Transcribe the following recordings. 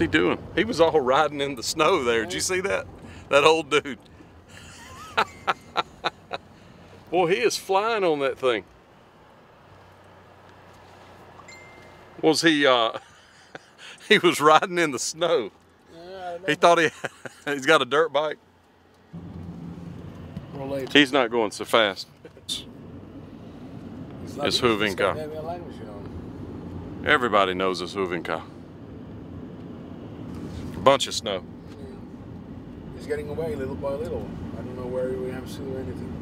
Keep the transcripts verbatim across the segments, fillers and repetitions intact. he doing? He was all riding in the snow there. Did you see that? That old dude. Boy, he is flying on that thing. Was he, uh, he was riding in the snow. Yeah, he thought he, he's got a dirt bike. Related. He's not going so fast. It's, like it's Hyvinkää. Everybody knows it's Hyvinkää. A bunch of snow. Yeah. He's getting away little by little. I don't know where we have to or anything.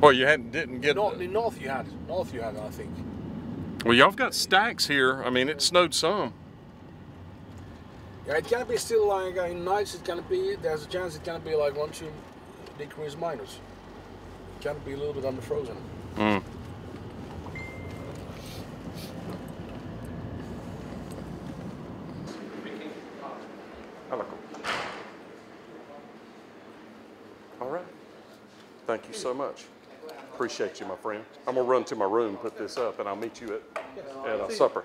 Well, you hadn't didn't get in north, the, in north you had north you had I think. Well, y'all got stacks here. I mean, it snowed some. Yeah, it can be still like uh, in nights. It can be. There's a chance it can be like one, two degrees minus. It can be a little bit under frozen. Mm. All right. Thank you so much. Appreciate you, my friend. I'm gonna run to my room, put this up, and I'll meet you at at uh, supper.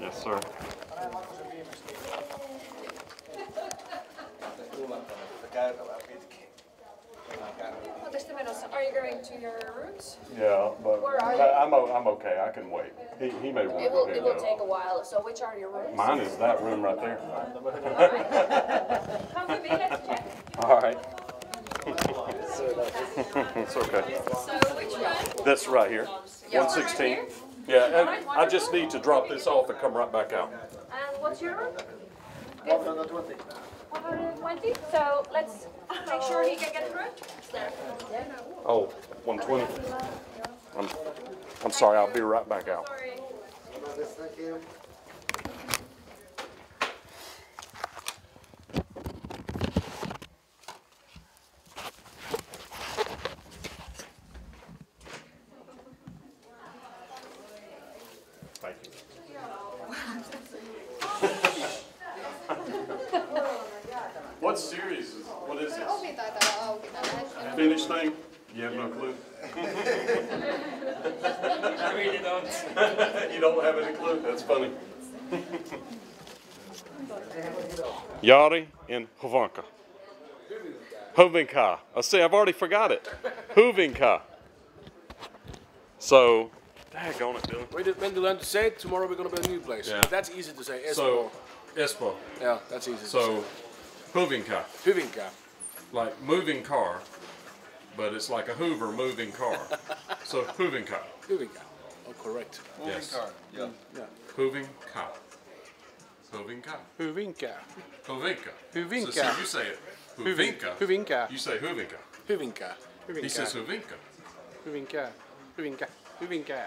Yes, sir. Are you going to your rooms? Yeah, but I'm, I'm okay. I can wait. He, he may want to go ahead. It will take a while. So which are your rooms? Mine is that room right there. All right. Come with me. Let's check. All right. It's okay. So which one? This right here. one sixteen. Right here? Yeah, and right, I just need to drop this off and come right back out. And what's your room? one twenty. one twenty? So let's make sure he can get through. Oh, one twenty. I'm, I'm sorry, I'll be right back out. Sorry. Thank you. That's funny. Yari in Hyvinkää. Hyvinkää. I see, I've already forgot it. Hyvinkää. So, daggone it, Dylan. We did, when you learn to say it, tomorrow we're going to build a new place. Yeah. That's easy to say. Espoo. So, Espoo. Yeah, that's easy so, to say. Hyvinkää. Hyvinkää. Like moving car, but it's like a Hoover moving car. So, Hyvinkää. Hyvinkää. Oh, correct. Yes. Hyvinkää. Yeah. Yeah. Hyvinkää. Hyvinkää. Hyvinkää. Hyvinkää. Hyvinkää. So, so you say it. Hyvinkää. Hyvinkää. You say Hyvinkää. Hyvinkää. Hyvinkää. He says Hyvinkää. Hyvinkää. Hyvinkää. Hyvinkää.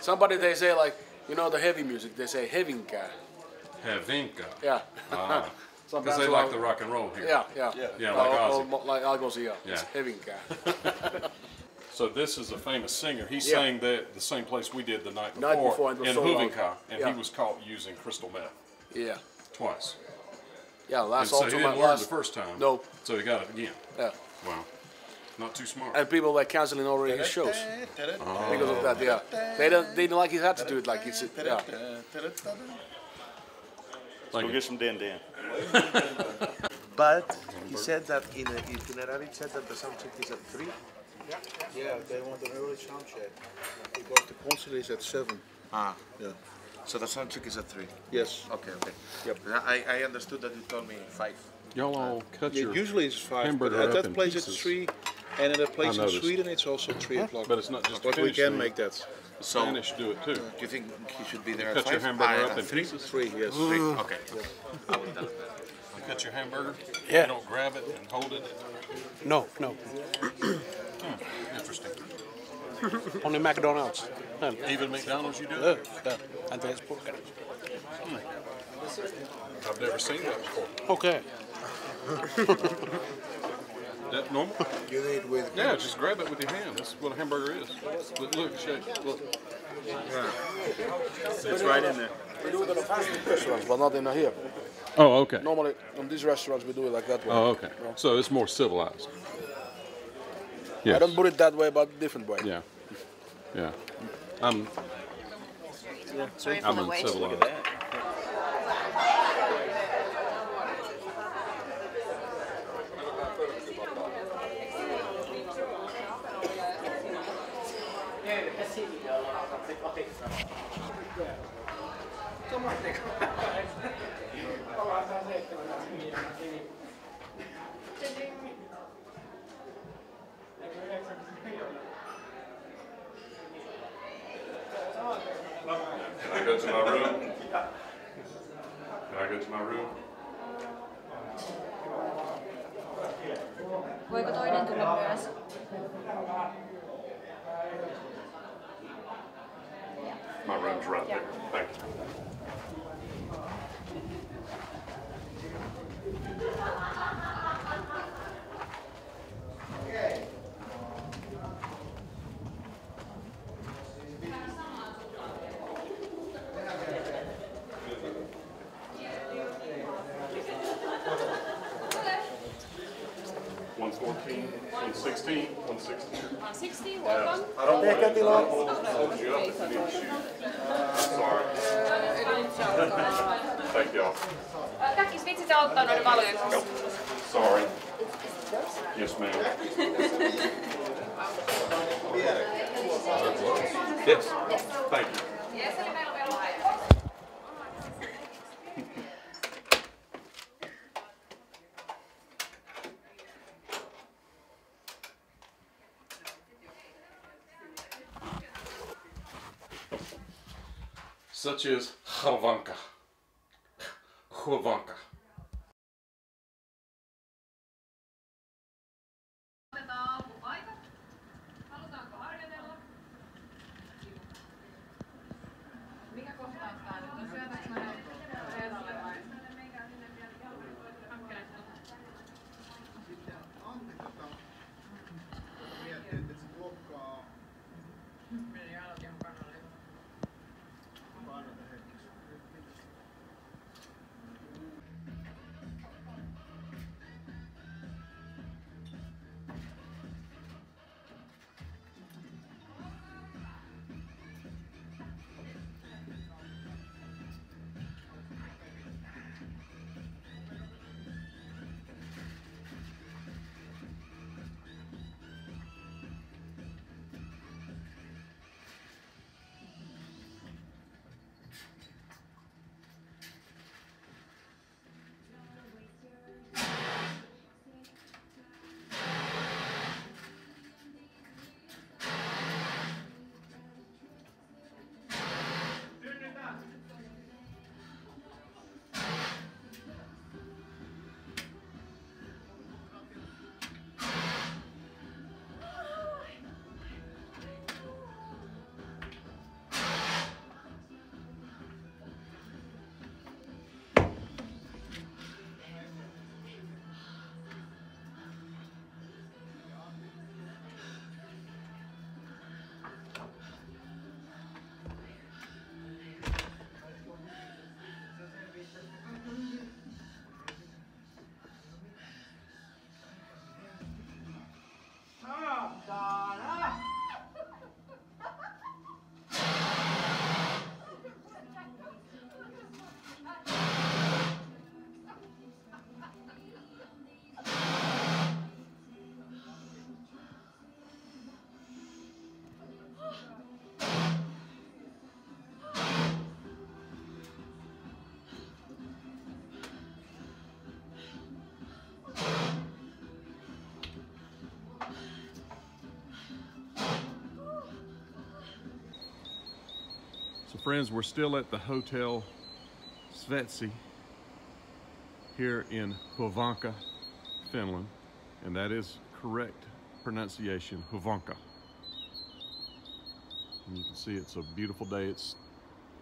Somebody they say like, you know the heavy music, they say Hyvinkää. Hyvinkää. Yeah. Ah. Because they like the rock and roll here. Yeah, yeah. Yeah, yeah like Ozzy. Like, like Ozzy, yeah. Yeah. It's Hyvinkää. So this is a famous singer. He yeah. sang that the same place we did the night before, night before in so Hyvinkää, and yeah. he was caught using crystal meth. Yeah. Twice. Yeah, last and so he didn't learn last... the first time. No. So he got it again. Yeah. Wow. Not too smart. And people like canceling already his shows oh. because of that. Yeah. They don't. They don't like his attitude. Like it's. Yeah. Let's go get some Dan Dan. But he said that in the itinerary, it said that the soundcheck is at three. Yeah, they want an early sound check because the consul is at seven. Ah, yeah. So the sound check is at three? Yes. Okay, okay. Yep. I, I understood that you told me five. Y'all all cut yeah, your usually it's five, but at that place pieces. It's three, and at a place in Sweden it's also three o'clock. But it's not just But we can make that. The so Spanish do it too. Do you think he should be there you at cut five? Cut your hamburger ah, up in three? Pieces? Three, yes. Uh, three. Okay. Yeah. I will tell him that. You cut your hamburger, yeah. You don't grab it and hold it? No, no. hmm. Interesting. Only McDonald's. No. Even McDonald's you do? No, no. And there's pork. Hmm. I've never seen that before. Okay. That normal? You need with yeah, just it. Grab it with your hand. That's what a hamburger is. Look, look, shake, look. Yeah. It's right in there. We do it in a fast restaurants, but not in here. Oh, okay. Normally, in these restaurants, we do it like that way. Oh, okay. Yeah. So it's more civilized. Yes. I don't put it that way, but different way. Yeah. Yeah. I'm, yeah. So I'm uncivilized. Can I go to my room? Can I go to my room? Voiko toinen tulla myös? My room's right there. Thanks. one sixteen, one sixty, one sixty, welcome. I don't want to hold you up if you need to shoot. Sorry. Thank y'all. Kaikki spitsit auttaa noiden valojen kanssa. Sorry. Yes, ma'am. Yes. Thank you. Yes, eli meillä on vielä aina. Such is Hyvinkää. Hyvinkää. So friends, we're still at the Hotel Sveitsi here in Hyvinkää, Finland, and that is correct pronunciation, Hyvinkää. And you can see it's a beautiful day. It's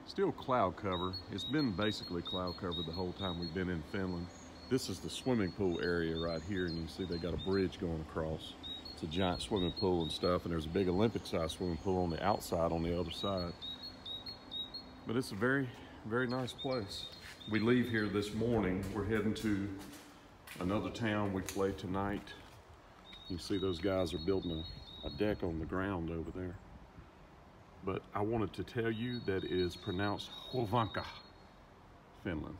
still cloud cover. It's been basically cloud cover the whole time we've been in Finland. This is the swimming pool area right here, and you can see they got a bridge going across. It's a giant swimming pool and stuff, and there's a big Olympic-sized swimming pool on the outside on the other side. But it's a very, very nice place. We leave here this morning. We're heading to another town. We play tonight. You see those guys are building a, a deck on the ground over there. But I wanted to tell you that it is pronounced Hyvinkää, Finland.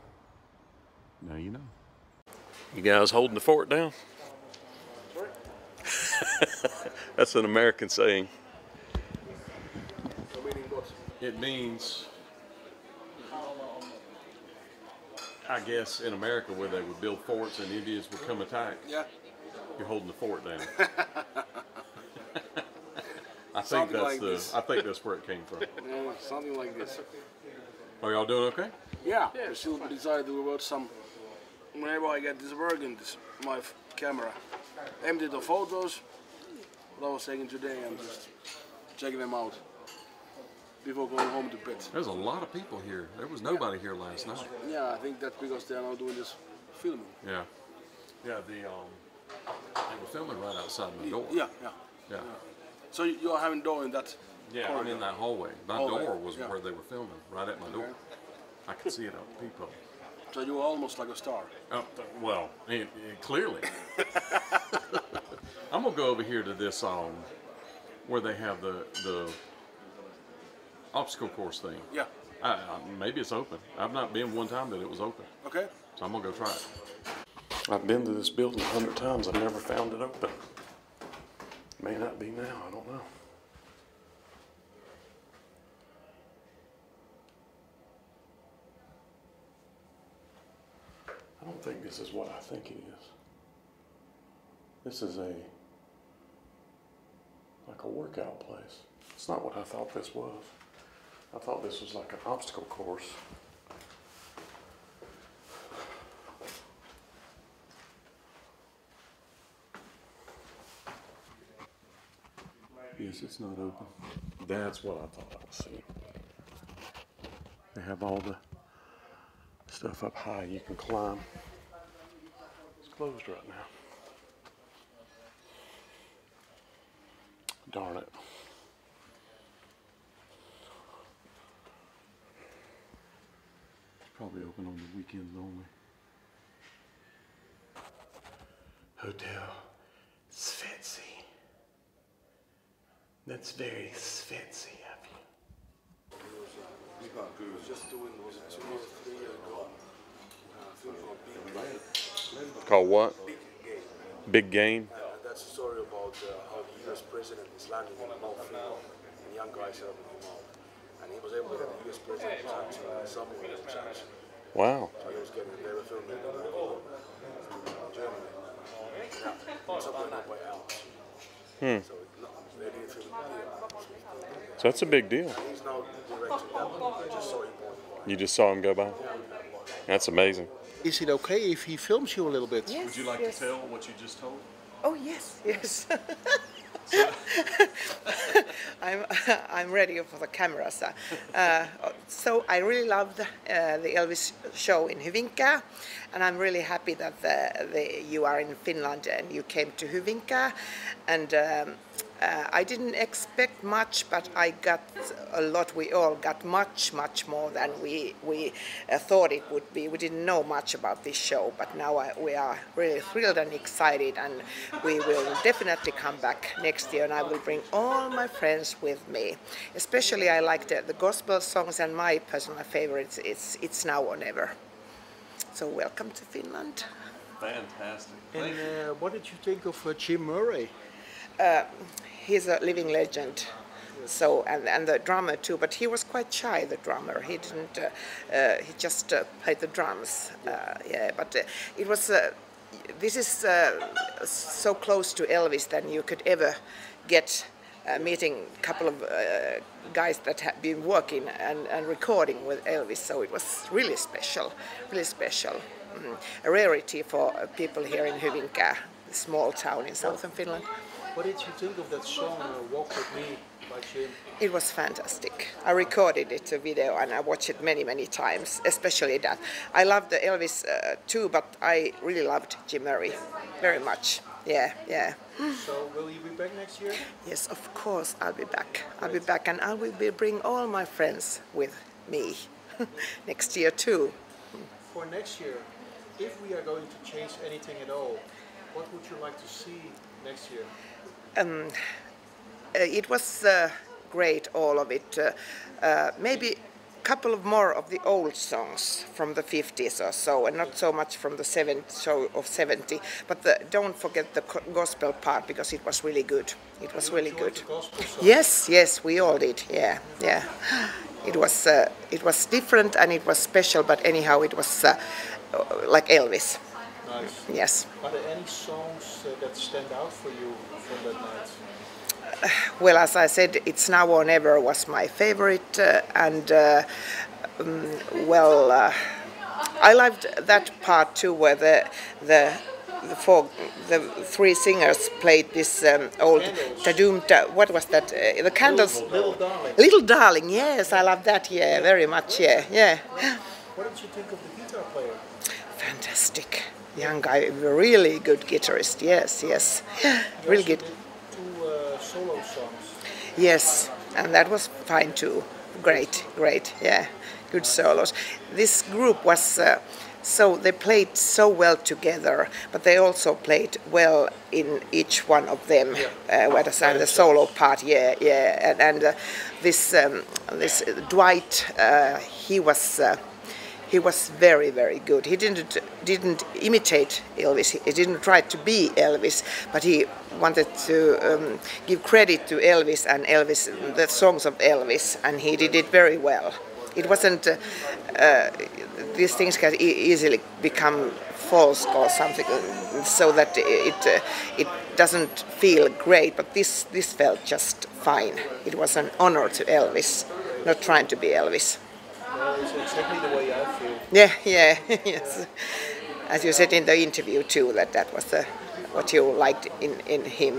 Now you know. You guys holding the fort down? That's an American saying. It means, I guess in America where they would build forts and Indians would come attack. Yeah. You're holding the fort down. I think something that's like the. This. I think that's where it came from. Yeah, something like this. Are y'all doing okay? Yeah. Yeah, we still decided to watch some. Whenever I get this work in this, my camera, empty the photos that I was taking today and just checking them out before going home to bed. There's a lot of people here. There was nobody here last night. Yeah, I think that's because they are now doing this filming. Yeah. Yeah. The um, they were filming right outside my door. Yeah. Yeah. Yeah. Yeah. So you are having door in that? Yeah, corridor. I'm in that hallway. My hallway. Door was yeah. Where they were filming, right at my door. Okay. I could see it out the people. So you were almost like a star. Oh, well, it, it, clearly. I'm gonna go over here to this um, where they have the the obstacle course thing. Yeah. I, I, maybe it's open. I've not been one time that it was open. Okay. So I'm gonna go try it. I've been to this building a hundred times. I've never found it open. May not be now, I don't know. I don't think this is what I think it is. This is a, like a workout place. It's not what I thought this was. I thought this was like an obstacle course. Yes, it's not open. That's what I thought I was seeing. They have all the stuff up high you can climb. It's closed right now. Darn it. It's probably open on the weekends only. Hotel Sveitsi. That's very fancy of you. Called what? Big Game. Big Game? Uh, that's a story about uh, how the U S president is landing on a mountain now, and young guys helping him out. And he was able to get the U S president to touch uh, someone in the church. Wow. So he was getting a very film in Germany. Yeah. Something up by Alps. Hmm. So So that's a big deal. You just saw him go by? That's amazing. Is it okay if he films you a little bit? Yes, would you like yes. to tell what you just told? Oh, yes, yes. I'm, I'm ready for the camera. So, uh, so I really loved uh, the Elvis show in Hyvinkää, and I'm really happy that the, the, you are in Finland and you came to Hyvinkää. And um, uh, I didn't expect much, but I got a lot. We all got much, much more than we, we uh, thought it would be. We didn't know much about this show, but now I, we are really thrilled and excited, and we will definitely come back next year, and I will bring all my friends with me. Especially I liked uh, the gospel songs, and my personal favorites, it's it's Now or Never. So welcome to Finland. Fantastic. And uh, what did you think of uh, Jim Murray? Uh, he's a living legend. So and, and the drummer too, but he was quite shy, the drummer. He didn't. Uh, uh, he just uh, played the drums. Uh, yeah, but uh, it was. Uh, this is uh, so close to Elvis than you could ever get. uh, meeting a couple of uh, guys that had been working and, and recording with Elvis, so it was really special, really special. Mm-hmm. A rarity for people here in Hyvinkää, a small town in southern Finland. What did you think of that song, Walk With Me, by Jim? It was fantastic. I recorded it, a video, and I watched it many, many times, especially that. I loved the Elvis uh, too, but I really loved Jim Murray very much. Yeah, yeah. So, will you be back next year? Yes, of course, I'll be back. I'll be back, and I will be bring all my friends with me next year too. For next year, if we are going to change anything at all, what would you like to see next year? Um, it was uh, great, all of it. Uh, uh, maybe a couple of more of the old songs from the fifties or so, and not so much from the seventies, so of seventy. But the, don't forget the gospel part, because it was really good. It was really good. Yes, yes, we all did. Yeah, yeah. It was uh, it was different and it was special, but anyhow, it was uh, like Elvis. Nice. Yes. Are there any songs uh, that stand out for you from that night? Uh, well, as I said, It's Now or Never was my favorite, uh, and uh, um, well, uh, I loved that part too, where the the, the four the three singers played this um, old tadum. Ta what was that? Uh, the candles. Little, little darling. Little darling. Yes, I love that. Yeah, very much. Yeah, yeah. What did you think of the guitar player? Fantastic. Young guy, really good guitarist. Yes, yes, really good. Two uh, solo songs. Yes, and that was fine too. Great, great. Yeah, good solos. This group was uh, so they played so well together, but they also played well in each one of them. Yeah. Uh, whether oh, the solo part, yeah, yeah, and, and uh, this um, this Dwight, uh, he was. Uh, He was very, very good. He didn't didn't imitate Elvis. He didn't try to be Elvis, but he wanted to um, give credit to Elvis and Elvis, the songs of Elvis, and he did it very well. It wasn't uh, uh, these things can e easily become false or something, so that it uh, it doesn't feel great. But this this felt just fine. It was an honor to Elvis, not trying to be Elvis. It's exactly the way I feel. Yeah, yeah, yes. As you said in the interview too, that that was the what you liked in in him.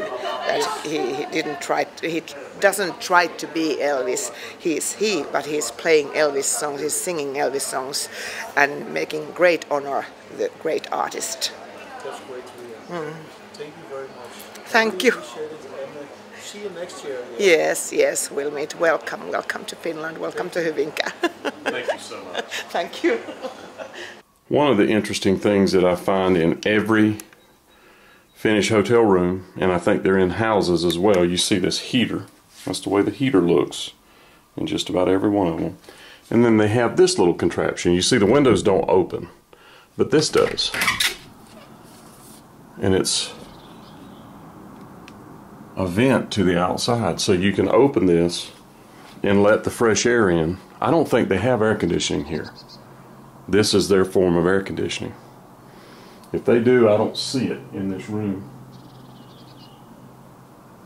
That he, he didn't try. To, he doesn't try to be Elvis. He's he, but he's playing Elvis songs. He's singing Elvis songs, and making great honor the great artist. That's great to hear. Mm-hmm. Thank you very much. Thank you. See you next year. Yeah. Yes, yes, we'll meet. Welcome, welcome to Finland, welcome to Hyvinkää. Thank you so much. Thank you. One of the interesting things that I find in every Finnish hotel room, and I think they're in houses as well, you see this heater. That's the way the heater looks in just about every one of them. And then they have this little contraption. You see the windows don't open, but this does. And it's a vent to the outside, so you can open this and let the fresh air in. I don't think they have air conditioning here. This is their form of air conditioning. If they do, I don't see it in this room.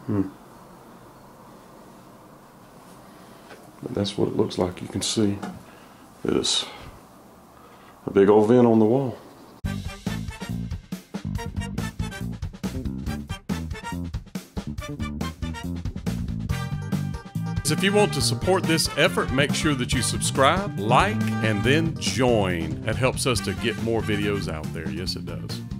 Hmm. But that's what it looks like. You can see this a big old vent on the wall. If you want to support this effort, make sure that you subscribe, like, and then join. That helps us to get more videos out there. Yes, it does.